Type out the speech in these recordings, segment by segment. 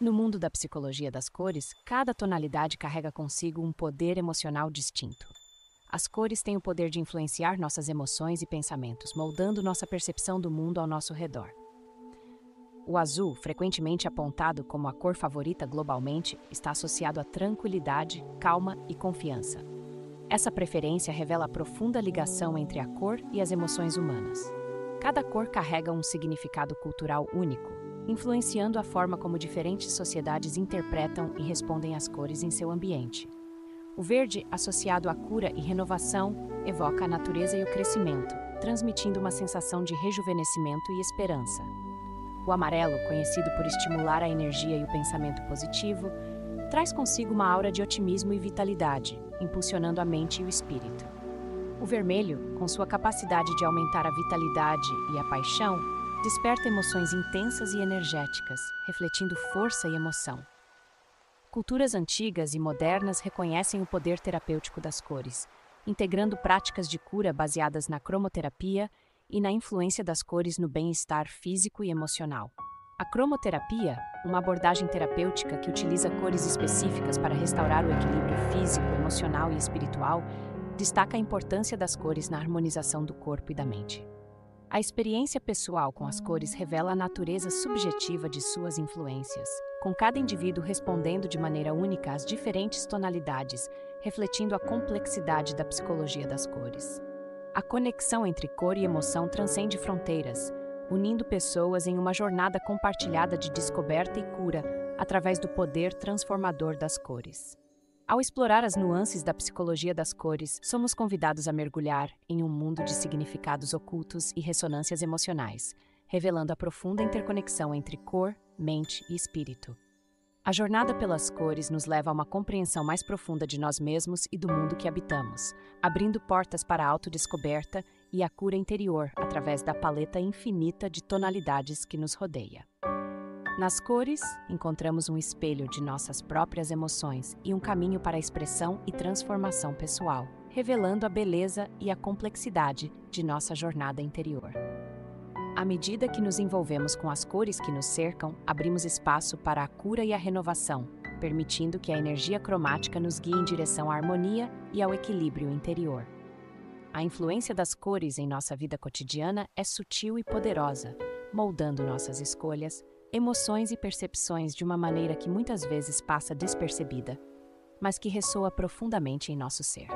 No mundo da psicologia das cores, cada tonalidade carrega consigo um poder emocional distinto. As cores têm o poder de influenciar nossas emoções e pensamentos, moldando nossa percepção do mundo ao nosso redor. O azul, frequentemente apontado como a cor favorita globalmente, está associado a tranquilidade, calma e confiança. Essa preferência revela a profunda ligação entre a cor e as emoções humanas. Cada cor carrega um significado cultural único, influenciando a forma como diferentes sociedades interpretam e respondem às cores em seu ambiente. O verde, associado à cura e renovação, evoca a natureza e o crescimento, transmitindo uma sensação de rejuvenescimento e esperança. O amarelo, conhecido por estimular a energia e o pensamento positivo, traz consigo uma aura de otimismo e vitalidade, impulsionando a mente e o espírito. O vermelho, com sua capacidade de aumentar a vitalidade e a paixão, desperta emoções intensas e energéticas, refletindo força e emoção. Culturas antigas e modernas reconhecem o poder terapêutico das cores, integrando práticas de cura baseadas na cromoterapia e na influência das cores no bem-estar físico e emocional. A cromoterapia, uma abordagem terapêutica que utiliza cores específicas para restaurar o equilíbrio físico, emocional e espiritual, destaca a importância das cores na harmonização do corpo e da mente. A experiência pessoal com as cores revela a natureza subjetiva de suas influências, com cada indivíduo respondendo de maneira única às diferentes tonalidades, refletindo a complexidade da psicologia das cores. A conexão entre cor e emoção transcende fronteiras, unindo pessoas em uma jornada compartilhada de descoberta e cura através do poder transformador das cores. Ao explorar as nuances da psicologia das cores, somos convidados a mergulhar em um mundo de significados ocultos e ressonâncias emocionais, revelando a profunda interconexão entre cor, mente e espírito. A jornada pelas cores nos leva a uma compreensão mais profunda de nós mesmos e do mundo que habitamos, abrindo portas para a autodescoberta e a cura interior através da paleta infinita de tonalidades que nos rodeia. Nas cores, encontramos um espelho de nossas próprias emoções e um caminho para a expressão e transformação pessoal, revelando a beleza e a complexidade de nossa jornada interior. À medida que nos envolvemos com as cores que nos cercam, abrimos espaço para a cura e a renovação, permitindo que a energia cromática nos guie em direção à harmonia e ao equilíbrio interior. A influência das cores em nossa vida cotidiana é sutil e poderosa, moldando nossas escolhas, emoções e percepções de uma maneira que muitas vezes passa despercebida, mas que ressoa profundamente em nosso ser.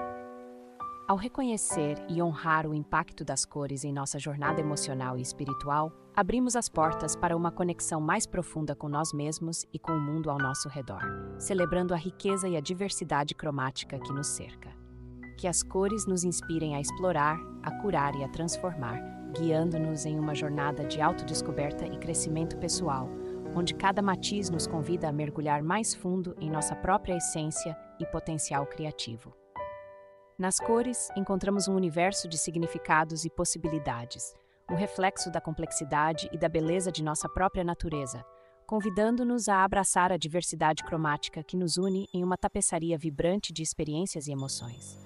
Ao reconhecer e honrar o impacto das cores em nossa jornada emocional e espiritual, abrimos as portas para uma conexão mais profunda com nós mesmos e com o mundo ao nosso redor, celebrando a riqueza e a diversidade cromática que nos cerca. Que as cores nos inspirem a explorar, a curar e a transformar, guiando-nos em uma jornada de autodescoberta e crescimento pessoal, onde cada matiz nos convida a mergulhar mais fundo em nossa própria essência e potencial criativo. Nas cores, encontramos um universo de significados e possibilidades, um reflexo da complexidade e da beleza de nossa própria natureza, convidando-nos a abraçar a diversidade cromática que nos une em uma tapeçaria vibrante de experiências e emoções.